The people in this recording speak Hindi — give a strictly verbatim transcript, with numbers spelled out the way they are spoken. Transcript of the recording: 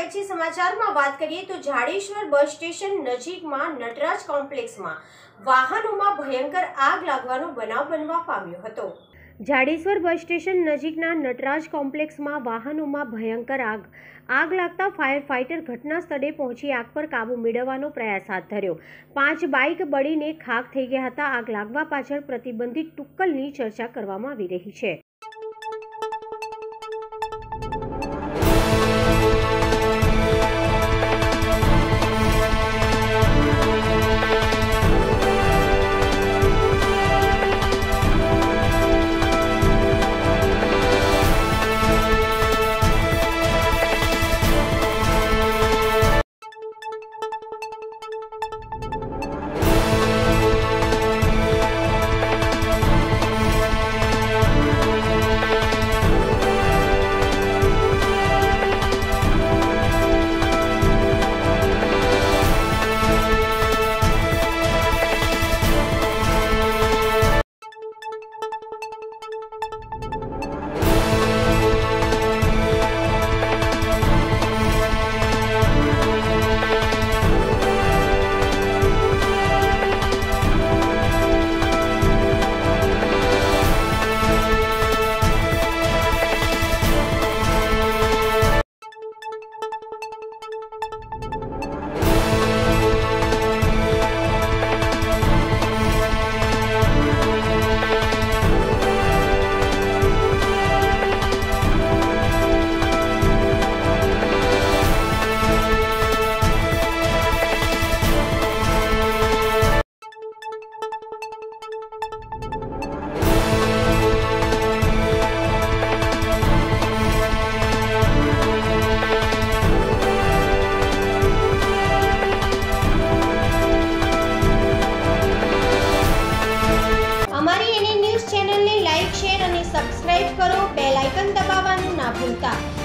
स्वागत छे समाचार में बात करिए तो जाडेश्वर बस स्टेशन नजीक में नटराज कॉम्प्लेक्स में वाहनों में भयंकर आग लागवानो बनाव बनवा पाम्यो हतो। जाडेश्वर बस स्टेशन नजीकना नटराज कॉम्प्लेक्स में वाहनों में भयंकर आग आग लगता फायर फाइटर घटना स्थले पहुंची आग पर काबू मेळवવાનો प्रयास हाथ धर्यो। पांच बाइक बळीने खाक थई गया था। आग लागवा पाछळ प्रतिबंधित टुक्कलनी चर्चा करवामां आवी रही छे। हमारी एन न्यूज़ चैनल ने लाइक शेयर और सब्सक्राइब करो। बेल आइकन दबावવાનું ના ભૂલતા।